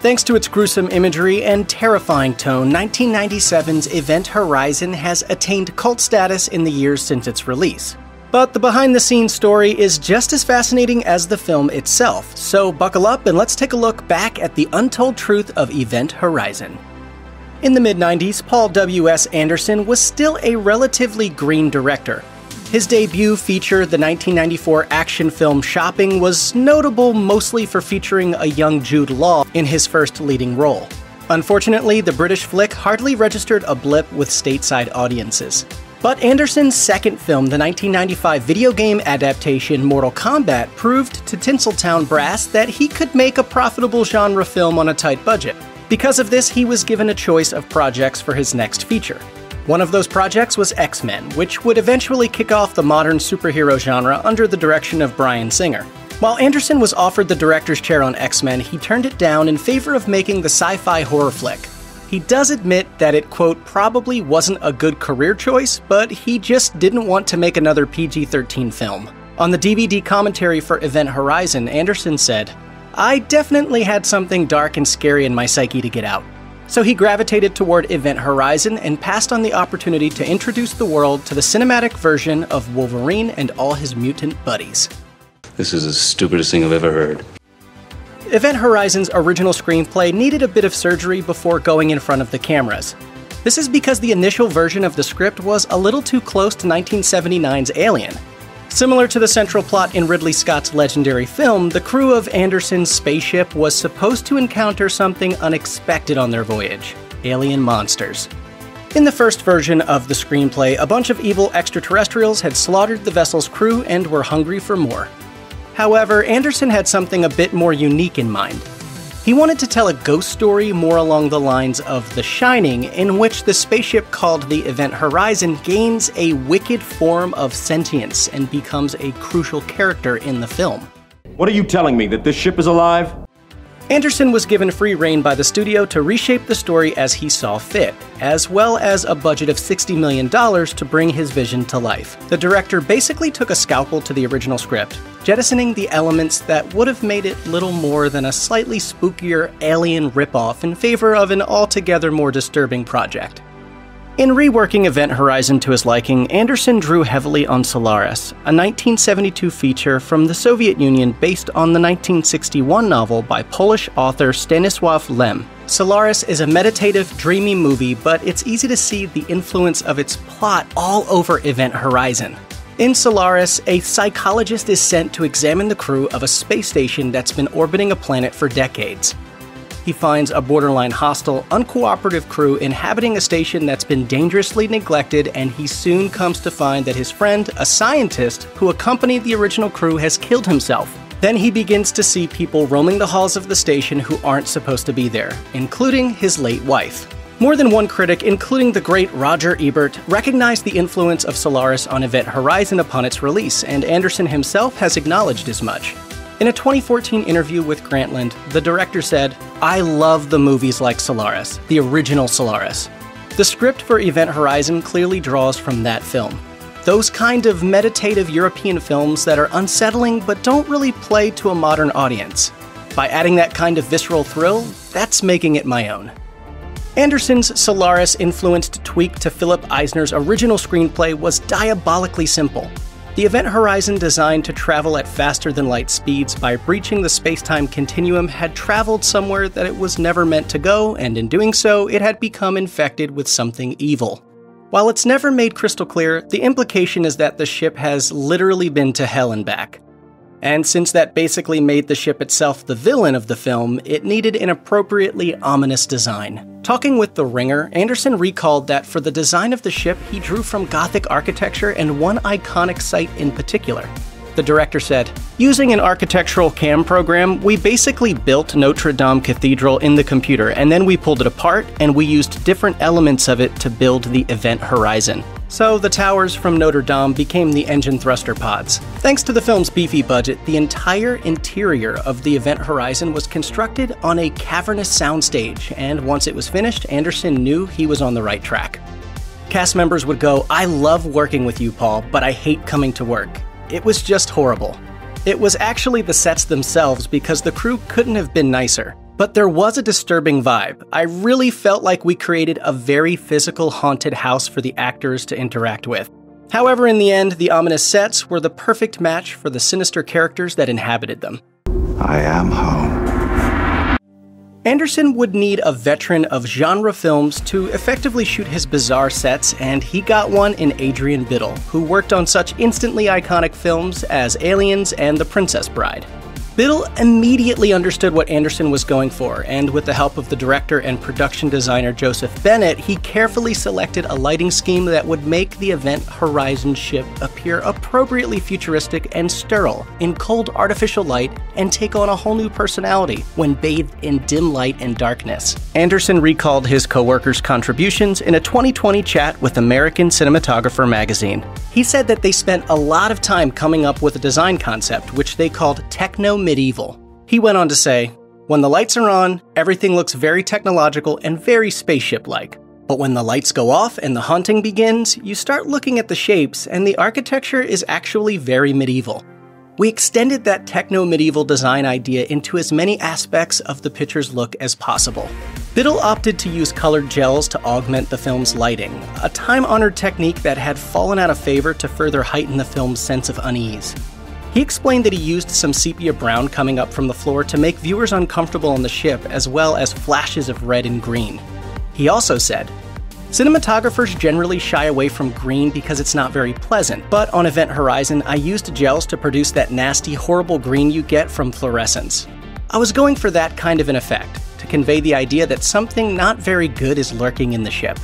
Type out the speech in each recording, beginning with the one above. Thanks to its gruesome imagery and terrifying tone, 1997's Event Horizon has attained cult status in the years since its release. But the behind-the-scenes story is just as fascinating as the film itself, so buckle up and let's take a look back at the untold truth of Event Horizon. In the mid-90s, Paul W.S. Anderson was still a relatively green director. His debut feature, the 1994 action film Shopping, was notable mostly for featuring a young Jude Law in his first leading role. Unfortunately, the British flick hardly registered a blip with stateside audiences. But Anderson's second film, the 1995 video game adaptation Mortal Kombat, proved to Tinseltown Brass that he could make a profitable genre film on a tight budget. Because of this, he was given a choice of projects for his next feature. One of those projects was X-Men, which would eventually kick off the modern superhero genre under the direction of Bryan Singer. While Anderson was offered the director's chair on X-Men, he turned it down in favor of making the sci-fi horror flick. He does admit that it, quote, probably wasn't a good career choice, but he just didn't want to make another PG-13 film. On the DVD commentary for Event Horizon, Anderson said, "I definitely had something dark and scary in my psyche to get out." So he gravitated toward Event Horizon and passed on the opportunity to introduce the world to the cinematic version of Wolverine and all his mutant buddies. This is the stupidest thing I've ever heard. Event Horizon's original screenplay needed a bit of surgery before going in front of the cameras. This is because the initial version of the script was a little too close to 1979's Alien. Similar to the central plot in Ridley Scott's legendary film, the crew of Anderson's spaceship was supposed to encounter something unexpected on their voyage: alien monsters. In the first version of the screenplay, a bunch of evil extraterrestrials had slaughtered the vessel's crew and were hungry for more. However, Anderson had something a bit more unique in mind. He wanted to tell a ghost story more along the lines of The Shining, in which the spaceship called the Event Horizon gains a wicked form of sentience and becomes a crucial character in the film. What are you telling me, that this ship is alive? Anderson was given free rein by the studio to reshape the story as he saw fit, as well as a budget of $60 million to bring his vision to life. The director basically took a scalpel to the original script, jettisoning the elements that would have made it little more than a slightly spookier Alien ripoff in favor of an altogether more disturbing project. In reworking Event Horizon to his liking, Anderson drew heavily on Solaris, a 1972 feature from the Soviet Union based on the 1961 novel by Polish author Stanisław Lem. Solaris is a meditative, dreamy movie, but it's easy to see the influence of its plot all over Event Horizon. In Solaris, a psychologist is sent to examine the crew of a space station that's been orbiting a planet for decades. He finds a borderline hostile, uncooperative crew inhabiting a station that's been dangerously neglected, and he soon comes to find that his friend, a scientist who accompanied the original crew, has killed himself. Then he begins to see people roaming the halls of the station who aren't supposed to be there, including his late wife. More than one critic, including the great Roger Ebert, recognized the influence of Solaris on Event Horizon upon its release, and Anderson himself has acknowledged as much. In a 2014 interview with Grantland, the director said, "I love the movies like Solaris, the original Solaris." The script for Event Horizon clearly draws from that film. Those kind of meditative European films that are unsettling but don't really play to a modern audience. By adding that kind of visceral thrill, that's making it my own. Anderson's Solaris-influenced tweak to Philip Eisner's original screenplay was diabolically simple. The Event Horizon, designed to travel at faster-than-light speeds by breaching the space-time continuum, had traveled somewhere that it was never meant to go, and in doing so, it had become infected with something evil. While it's never made crystal clear, the implication is that the ship has literally been to hell and back. And since that basically made the ship itself the villain of the film, it needed an appropriately ominous design. Talking with The Ringer, Anderson recalled that for the design of the ship, he drew from Gothic architecture and one iconic site in particular. The director said, "Using an architectural CAM program, we basically built Notre Dame Cathedral in the computer, and then we pulled it apart, and we used different elements of it to build the Event Horizon." So the towers from Notre Dame became the engine thruster pods. Thanks to the film's beefy budget, the entire interior of the Event Horizon was constructed on a cavernous soundstage, and once it was finished, Anderson knew he was on the right track. Cast members would go, "I love working with you, Paul, but I hate coming to work. It was just horrible." It was actually the sets themselves, because the crew couldn't have been nicer. But there was a disturbing vibe. I really felt like we created a very physical haunted house for the actors to interact with. However, in the end, the ominous sets were the perfect match for the sinister characters that inhabited them. I am home. Anderson would need a veteran of genre films to effectively shoot his bizarre sets, and he got one in Adrian Biddle, who worked on such instantly iconic films as Aliens and The Princess Bride. Biddle immediately understood what Anderson was going for, and with the help of the director and production designer Joseph Bennett, he carefully selected a lighting scheme that would make the Event Horizon ship appear appropriately futuristic and sterile in cold artificial light, and take on a whole new personality when bathed in dim light and darkness. Anderson recalled his co-workers' contributions in a 2020 chat with American Cinematographer magazine. He said that they spent a lot of time coming up with a design concept, which they called techno-medieval. He went on to say, "When the lights are on, everything looks very technological and very spaceship-like. But when the lights go off and the haunting begins, you start looking at the shapes, and the architecture is actually very medieval." We extended that techno-medieval design idea into as many aspects of the picture's look as possible. Biddle opted to use colored gels to augment the film's lighting, a time-honored technique that had fallen out of favor to further heighten the film's sense of unease. He explained that he used some sepia brown coming up from the floor to make viewers uncomfortable on the ship, as well as flashes of red and green. He also said, "Cinematographers generally shy away from green because it's not very pleasant, but on Event Horizon, I used gels to produce that nasty, horrible green you get from fluorescence. I was going for that kind of an effect, to convey the idea that something not very good is lurking in the ship."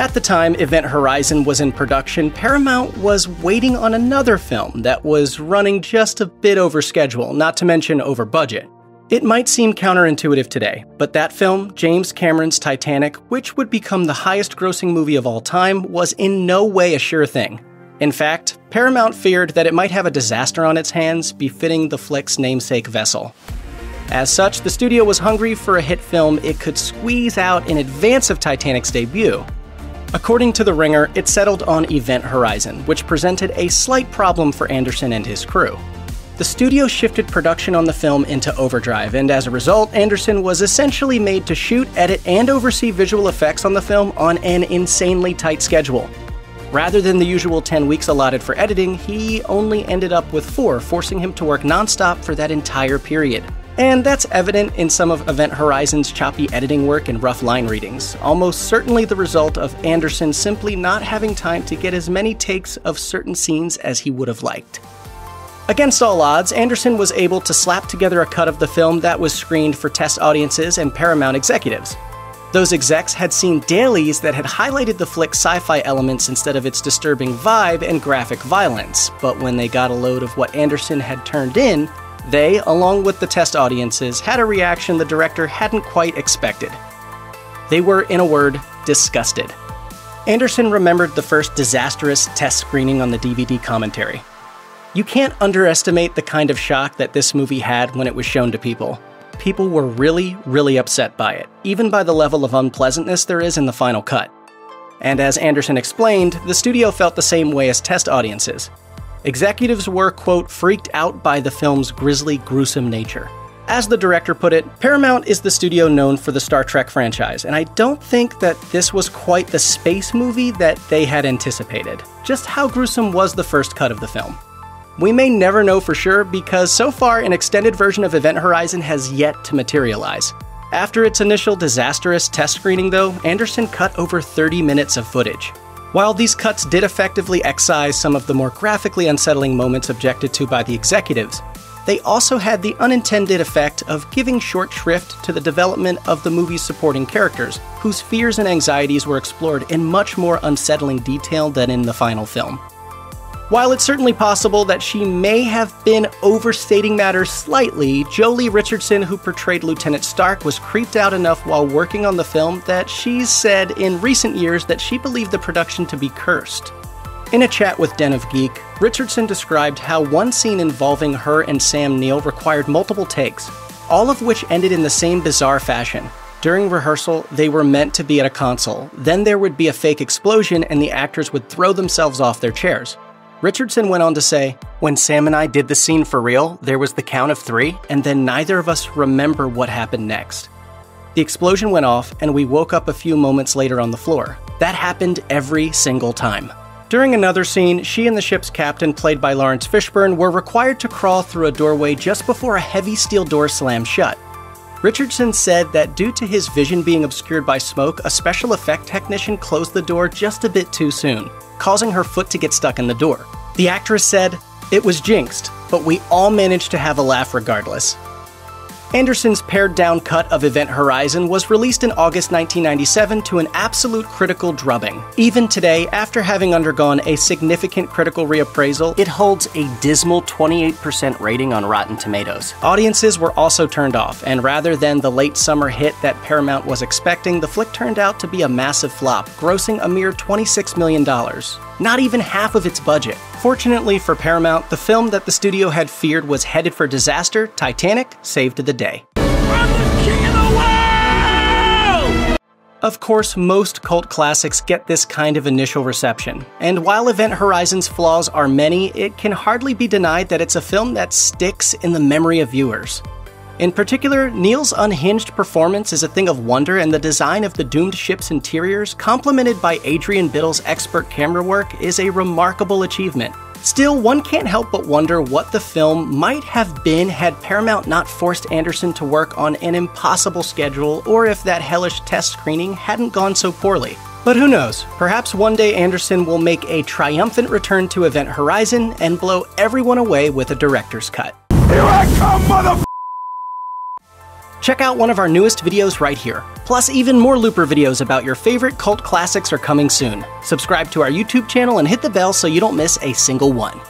At the time Event Horizon was in production, Paramount was waiting on another film that was running just a bit over schedule, not to mention over budget. It might seem counterintuitive today, but that film, James Cameron's Titanic, which would become the highest-grossing movie of all time, was in no way a sure thing. In fact, Paramount feared that it might have a disaster on its hands, befitting the flick's namesake vessel. As such, the studio was hungry for a hit film it could squeeze out in advance of Titanic's debut. According to The Ringer, it settled on Event Horizon, which presented a slight problem for Anderson and his crew. The studio shifted production on the film into overdrive, and as a result, Anderson was essentially made to shoot, edit, and oversee visual effects on the film on an insanely tight schedule. Rather than the usual 10 weeks allotted for editing, he only ended up with 4, forcing him to work nonstop for that entire period. And that's evident in some of Event Horizon's choppy editing work and rough line readings, almost certainly the result of Anderson simply not having time to get as many takes of certain scenes as he would have liked. Against all odds, Anderson was able to slap together a cut of the film that was screened for test audiences and Paramount executives. Those execs had seen dailies that had highlighted the flick's sci-fi elements instead of its disturbing vibe and graphic violence, but when they got a load of what Anderson had turned in, they, along with the test audiences, had a reaction the director hadn't quite expected. They were, in a word, disgusted. Anderson remembered the first disastrous test screening on the DVD commentary. "You can't underestimate the kind of shock that this movie had when it was shown to people. People were really, really upset by it, even by the level of unpleasantness there is in the final cut." And as Anderson explained, the studio felt the same way as test audiences. Executives were, quote, "freaked out by the film's grisly, gruesome nature." As the director put it, "Paramount is the studio known for the Star Trek franchise, and I don't think that this was quite the space movie that they had anticipated. Just how gruesome was the first cut of the film? We may never know for sure, because so far an extended version of Event Horizon has yet to materialize." After its initial disastrous test screening, though, Anderson cut over 30 minutes of footage. While these cuts did effectively excise some of the more graphically unsettling moments objected to by the executives, they also had the unintended effect of giving short shrift to the development of the movie's supporting characters, whose fears and anxieties were explored in much more unsettling detail than in the final film. While it's certainly possible that she may have been overstating matters slightly, Joely Richardson, who portrayed Lieutenant Stark, was creeped out enough while working on the film that she's said in recent years that she believed the production to be cursed. In a chat with Den of Geek, Richardson described how one scene involving her and Sam Neill required multiple takes, all of which ended in the same bizarre fashion. During rehearsal, they were meant to be at a console, then there would be a fake explosion and the actors would throw themselves off their chairs. Richardson went on to say, "When Sam and I did the scene for real, there was the count of 3, and then neither of us remember what happened next. The explosion went off, and we woke up a few moments later on the floor. That happened every single time." During another scene, she and the ship's captain, played by Lawrence Fishburne, were required to crawl through a doorway just before a heavy steel door slammed shut. Richardson said that due to his vision being obscured by smoke, a special effect technician closed the door just a bit too soon, causing her foot to get stuck in the door. The actress said, "It was jinxed, but we all managed to have a laugh regardless." Anderson's pared-down cut of Event Horizon was released in August 1997 to an absolute critical drubbing. Even today, after having undergone a significant critical reappraisal, it holds a dismal 28% rating on Rotten Tomatoes. Audiences were also turned off, and rather than the late summer hit that Paramount was expecting, the flick turned out to be a massive flop, grossing a mere $26 million. Not even half of its budget. Fortunately for Paramount, the film that the studio had feared was headed for disaster, Titanic, saved the day. I'm the king of the world! Of course, most cult classics get this kind of initial reception, and while Event Horizon's flaws are many, it can hardly be denied that it's a film that sticks in the memory of viewers. In particular, Neill's unhinged performance is a thing of wonder, and the design of the doomed ship's interiors, complemented by Adrian Biddle's expert camera work, is a remarkable achievement. Still, one can't help but wonder what the film might have been had Paramount not forced Anderson to work on an impossible schedule, or if that hellish test screening hadn't gone so poorly. But who knows? Perhaps one day Anderson will make a triumphant return to Event Horizon and blow everyone away with a director's cut. Here I come, motherfucker! Check out one of our newest videos right here. Plus, even more Looper videos about your favorite cult classics are coming soon. Subscribe to our YouTube channel and hit the bell so you don't miss a single one.